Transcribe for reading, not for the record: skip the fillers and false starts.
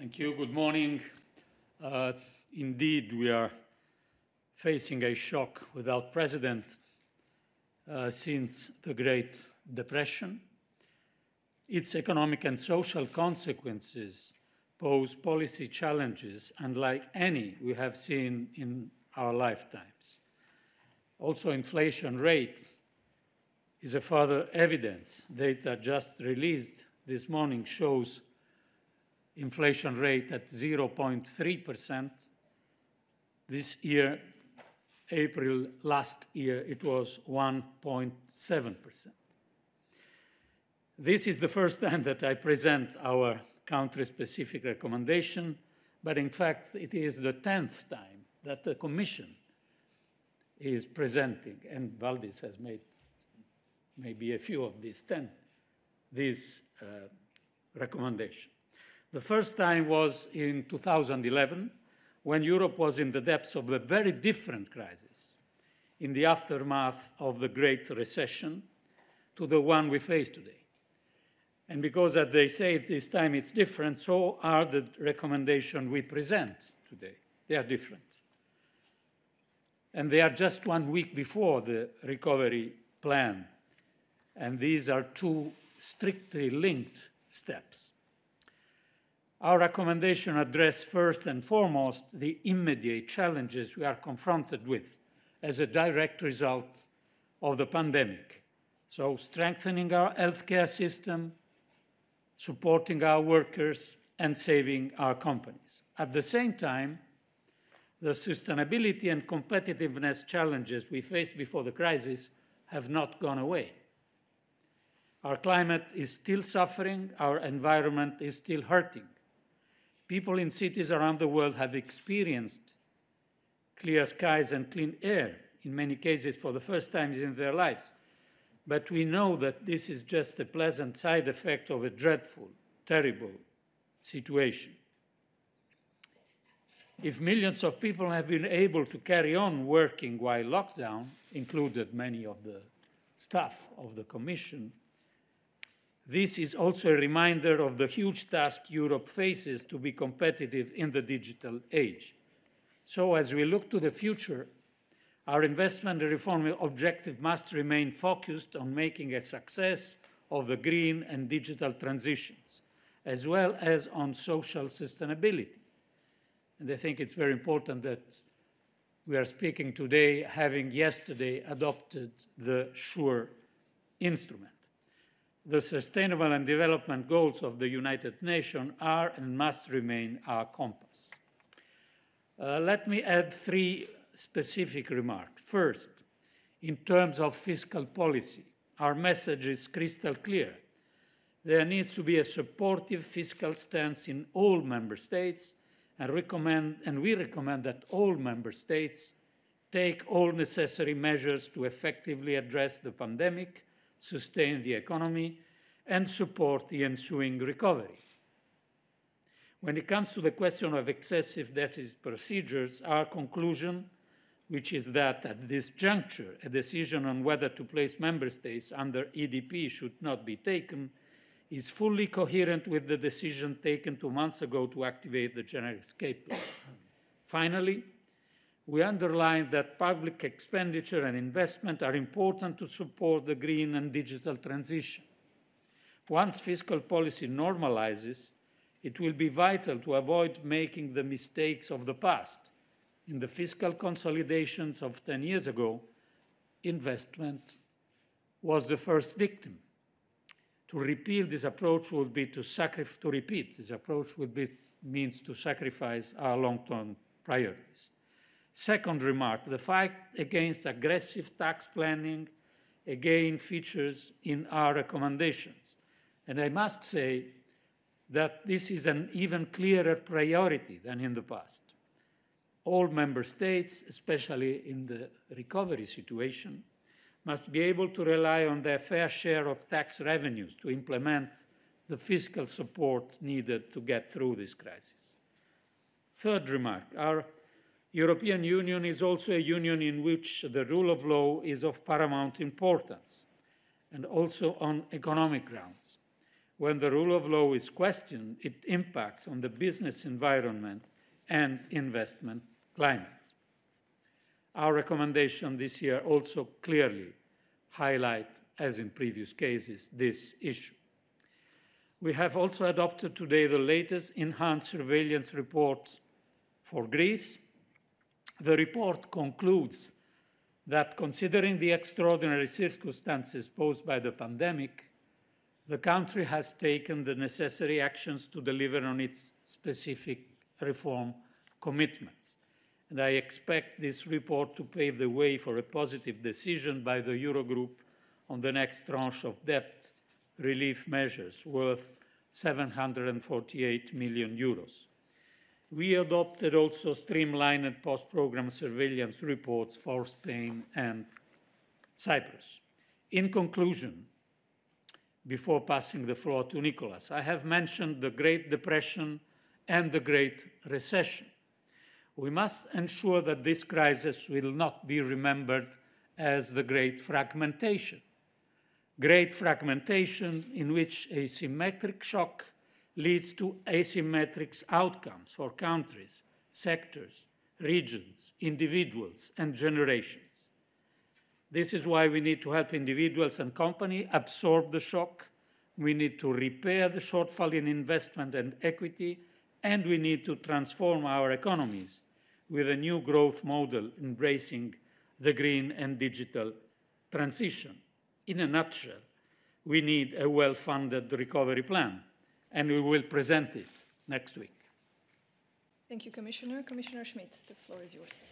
Thank you. Good morning. Indeed, we are facing a shock without precedent since the Great Depression. Its economic and social consequences pose policy challenges unlike any we have seen in our lifetimes. Also, inflation rate is a further evidence. Data just released this morning shows inflation rate at 0.3%. This year, April last year, it was 1.7%. This is the first time that I present our country-specific recommendation, but in fact, it is the 10th time that the Commission is presenting, and Valdis has made maybe a few of these 10, this recommendation. The first time was in 2011, when Europe was in the depths of a very different crisis, in the aftermath of the Great Recession, to the one we face today. And because, as they say, this time it's different, so are the recommendations we present today. They are different. And they are just 1 week before the recovery plan. And these are two strictly linked steps. Our recommendations address first and foremost the immediate challenges we are confronted with as a direct result of the pandemic. So strengthening our healthcare system, supporting our workers, and saving our companies. At the same time, the sustainability and competitiveness challenges we faced before the crisis have not gone away. Our climate is still suffering, our environment is still hurting. People in cities around the world have experienced clear skies and clean air, in many cases for the first time in their lives. But we know that this is just a pleasant side effect of a dreadful, terrible situation. If millions of people have been able to carry on working while lockdown, included many of the staff of the Commission, this is also a reminder of the huge task Europe faces to be competitive in the digital age. So as we look to the future, our investment and reform objective must remain focused on making a success of the green and digital transitions, as well as on social sustainability. And I think it's very important that we are speaking today, having yesterday adopted the SURE instrument. The Sustainable and Development Goals of the United Nations are and must remain our compass. Let me add three specific remarks. First, in terms of fiscal policy, our message is crystal clear. There needs to be a supportive fiscal stance in all member states, and we recommend that all member states take all necessary measures to effectively address the pandemic, sustain the economy, and support the ensuing recovery. When it comes to the question of excessive deficit procedures, our conclusion, which is that at this juncture, a decision on whether to place member states under EDP should not be taken, is fully coherent with the decision taken 2 months ago to activate the generic escape plan. Finally, we underline that public expenditure and investment are important to support the green and digital transition. Once fiscal policy normalizes, it will be vital to avoid making the mistakes of the past. In the fiscal consolidations of 10 years ago, investment was the first victim. To repeat this approach means to sacrifice our long-term priorities. Second remark, the fight against aggressive tax planning again features in our recommendations. And I must say that this is an even clearer priority than in the past. All member states, especially in the recovery situation, must be able to rely on their fair share of tax revenues to implement the fiscal support needed to get through this crisis. Third remark, our European Union is also a union in which the rule of law is of paramount importance, and also on economic grounds. when the rule of law is questioned, it impacts on the business environment and investment climate. Our recommendation this year also clearly highlights, as in previous cases, this issue. We have also adopted today the latest enhanced surveillance reports for Greece. The report concludes that considering the extraordinary circumstances posed by the pandemic, the country has taken the necessary actions to deliver on its specific reform commitments. And I expect this report to pave the way for a positive decision by the Eurogroup on the next tranche of debt relief measures worth 748 million euros. We adopted also streamlined post-program surveillance reports for Spain and Cyprus. In conclusion, before passing the floor to Nicholas, I have mentioned the Great Depression and the Great Recession. We must ensure that this crisis will not be remembered as the Great Fragmentation. Great fragmentation in which a symmetric shock leads to asymmetric outcomes for countries, sectors, regions, individuals, and generations. This is why we need to help individuals and companies absorb the shock. We need to repair the shortfall in investment and equity, and we need to transform our economies with a new growth model embracing the green and digital transition. In a nutshell, we need a well-funded recovery plan, and we will present it next week. Thank you, Commissioner. Commissioner Schmidt, the floor is yours.